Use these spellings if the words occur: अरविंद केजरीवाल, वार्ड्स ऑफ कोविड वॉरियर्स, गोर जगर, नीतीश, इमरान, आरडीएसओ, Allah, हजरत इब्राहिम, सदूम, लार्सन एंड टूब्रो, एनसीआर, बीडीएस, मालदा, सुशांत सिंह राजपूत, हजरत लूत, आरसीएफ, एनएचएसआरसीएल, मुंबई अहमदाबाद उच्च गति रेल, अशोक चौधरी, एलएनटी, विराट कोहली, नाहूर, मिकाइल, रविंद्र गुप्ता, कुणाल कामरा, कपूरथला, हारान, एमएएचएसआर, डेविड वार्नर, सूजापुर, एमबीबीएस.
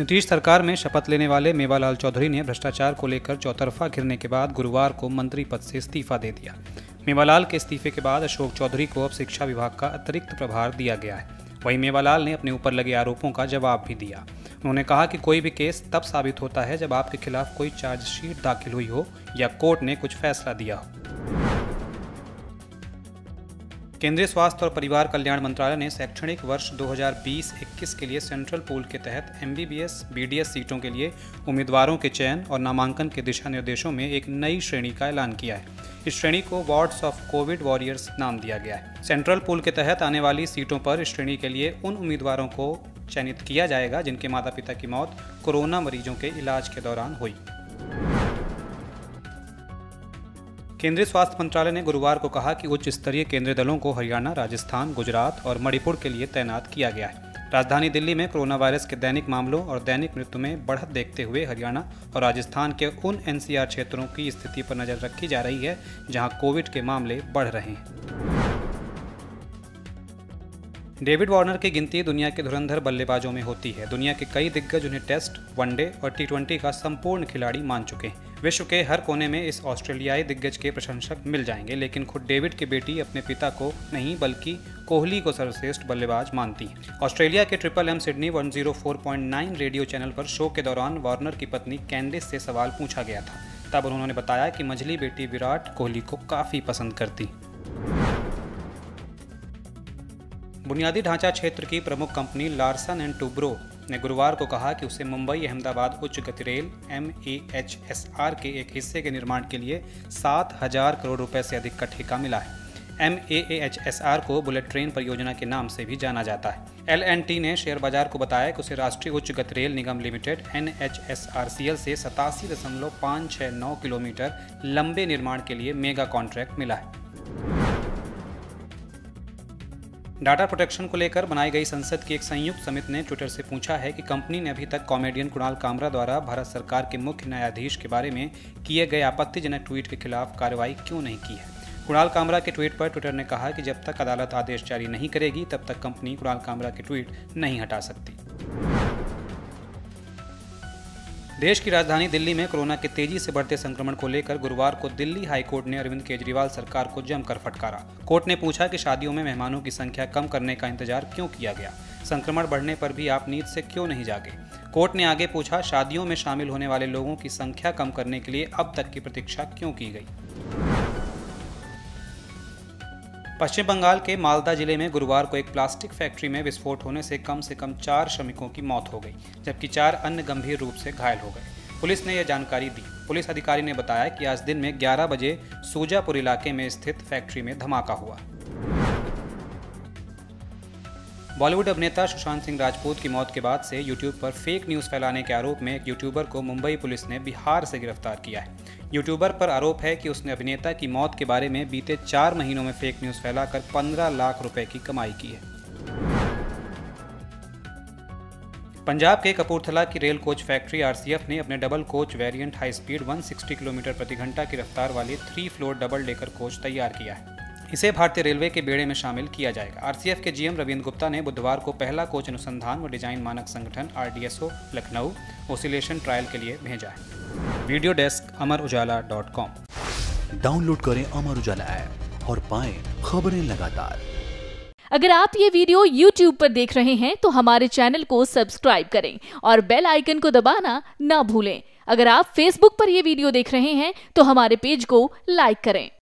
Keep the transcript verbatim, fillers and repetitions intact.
नीतीश सरकार में शपथ लेने वाले मेवालाल चौधरी ने भ्रष्टाचार को लेकर चौतरफा घिरने के बाद गुरुवार को मंत्री पद से इस्तीफा दे दिया। मेवालाल के इस्तीफे के बाद अशोक चौधरी को अब शिक्षा विभाग का अतिरिक्त प्रभार दिया गया है। वहीं मेवालाल ने अपने ऊपर लगे आरोपों का जवाब भी दिया। उन्होंने कहा कि कोई भी केस तब साबित होता है जब आपके खिलाफ कोई चार्जशीट दाखिल हुई हो या कोर्ट ने कुछ फैसला दिया हो। केंद्रीय स्वास्थ्य और परिवार कल्याण मंत्रालय ने शैक्षणिक वर्ष दो हज़ार बीस इक्कीस के लिए सेंट्रल पूल के तहत एमबीबीएस बीडीएस सीटों के लिए उम्मीदवारों के चयन और नामांकन के दिशा निर्देशों में एक नई श्रेणी का ऐलान किया है। इस श्रेणी को वार्ड्स ऑफ कोविड वॉरियर्स नाम दिया गया है। सेंट्रल पूल के तहत आने वाली सीटों पर इस श्रेणी के लिए उन उम्मीदवारों को चयनित किया जाएगा जिनके माता पिता की मौत कोरोना मरीजों के इलाज के दौरान हुई। केंद्रीय स्वास्थ्य मंत्रालय ने गुरुवार को कहा कि उच्च स्तरीय केंद्रीय दलों को हरियाणा, राजस्थान, गुजरात और मणिपुर के लिए तैनात किया गया है। राजधानी दिल्ली में कोरोना वायरस के दैनिक मामलों और दैनिक मृत्यु में बढ़त देखते हुए हरियाणा और राजस्थान के उन एनसीआर क्षेत्रों की स्थिति पर नजर रखी जा रही है जहां कोविड के मामले बढ़ रहे हैं। डेविड वार्नर की गिनती दुनिया के धुरंधर बल्लेबाजों में होती है। दुनिया के कई दिग्गज उन्हें टेस्ट, वनडे और टी ट्वेंटी का संपूर्ण खिलाड़ी मान चुके हैं। विश्व के हर कोने में इस ऑस्ट्रेलियाई दिग्गज के प्रशंसक मिल जाएंगे, लेकिन खुद डेविड की बेटी अपने पिता को नहीं बल्कि कोहली को सर्वश्रेष्ठ बल्लेबाज मानती है। ऑस्ट्रेलिया के ट्रिपल एम सिडनी एक सौ चार पॉइंट नौ रेडियो चैनल पर शो के दौरान वार्नर की पत्नी कैंडिस से सवाल पूछा गया था। तब उन्होंने बताया कि मझली बेटी विराट कोहली को काफ़ी पसंद करती। बुनियादी ढांचा क्षेत्र की प्रमुख कंपनी लार्सन एंड टूब्रो ने गुरुवार को कहा कि उसे मुंबई अहमदाबाद उच्च गति रेल M A H S R के एक हिस्से के निर्माण के लिए सात हजार करोड़ रुपए से अधिक का ठेका मिला है। M A H S R को बुलेट ट्रेन परियोजना के नाम से भी जाना जाता है। एल एन टी ने शेयर बाजार को बताया कि उसे राष्ट्रीय उच्च गति रेल निगम limited N H S R C L से सतासी दशमलव पाँच छः नौ किलोमीटर लंबे निर्माण के लिए मेगा कॉन्ट्रैक्ट मिला है। डाटा प्रोटेक्शन को लेकर बनाई गई संसद की एक संयुक्त समिति ने ट्विटर से पूछा है कि कंपनी ने अभी तक कॉमेडियन कुणाल कामरा द्वारा भारत सरकार के मुख्य न्यायाधीश के बारे में किए गए आपत्तिजनक ट्वीट के खिलाफ कार्रवाई क्यों नहीं की है। कुणाल कामरा के ट्वीट पर ट्विटर ने कहा कि जब तक अदालत आदेश जारी नहीं करेगी तब तक कंपनी कुणाल कामरा के ट्वीट नहीं हटा सकती। देश की राजधानी दिल्ली में कोरोना के तेजी से बढ़ते संक्रमण को लेकर गुरुवार को दिल्ली हाईकोर्ट ने अरविंद केजरीवाल सरकार को जमकर फटकारा। कोर्ट ने पूछा कि शादियों में मेहमानों की संख्या कम करने का इंतजार क्यों किया गया, संक्रमण बढ़ने पर भी आप नींद से क्यों नहीं जागे। कोर्ट ने आगे पूछा, शादियों में शामिल होने वाले लोगों की संख्या कम करने के लिए अब तक की प्रतीक्षा क्यों की गई। पश्चिम बंगाल के मालदा जिले में गुरुवार को एक प्लास्टिक फैक्ट्री में विस्फोट होने से कम से कम चार श्रमिकों की मौत हो गई, जबकि चार अन्य गंभीर रूप से घायल हो गए। पुलिस ने यह जानकारी दी। पुलिस अधिकारी ने बताया कि आज दिन में ग्यारह बजे सूजापुर इलाके में स्थित फैक्ट्री में धमाका हुआ। बॉलीवुड अभिनेता सुशांत सिंह राजपूत की मौत के बाद से यूट्यूब पर फेक न्यूज़ फैलाने के आरोप में एक यूट्यूबर को मुंबई पुलिस ने बिहार से गिरफ्तार किया है। यूट्यूबर पर आरोप है कि उसने अभिनेता की मौत के बारे में बीते चार महीनों में फेक न्यूज़ फैलाकर पंद्रह लाख रुपए की कमाई की है। पंजाब के कपूरथला की रेल कोच फैक्ट्री आरसीएफ ने अपने double coach variant high speed एक सौ साठ किलोमीटर प्रति घंटा की रफ्तार वाले three floor double decker coach तैयार किया है। इसे भारतीय रेलवे के बेड़े में शामिल किया जाएगा। आरसीएफ के जीएम रविंद्र गुप्ता ने बुधवार को पहला कोच अनुसंधान व डिजाइन मानक संगठन R D S O Lucknow oscillation trial के लिए भेजा है। Video desk Amar Ujala dot com. Download करें अमर उजाला ऐप और पाएं खबरें लगातार। अगर आप ये वीडियो यूट्यूब पर देख रहे हैं तो हमारे चैनल को सब्सक्राइब करें और बेल आइकन को दबाना ना भूलें। अगर आप फेसबुक पर यह वीडियो देख रहे हैं तो हमारे पेज को लाइक करें।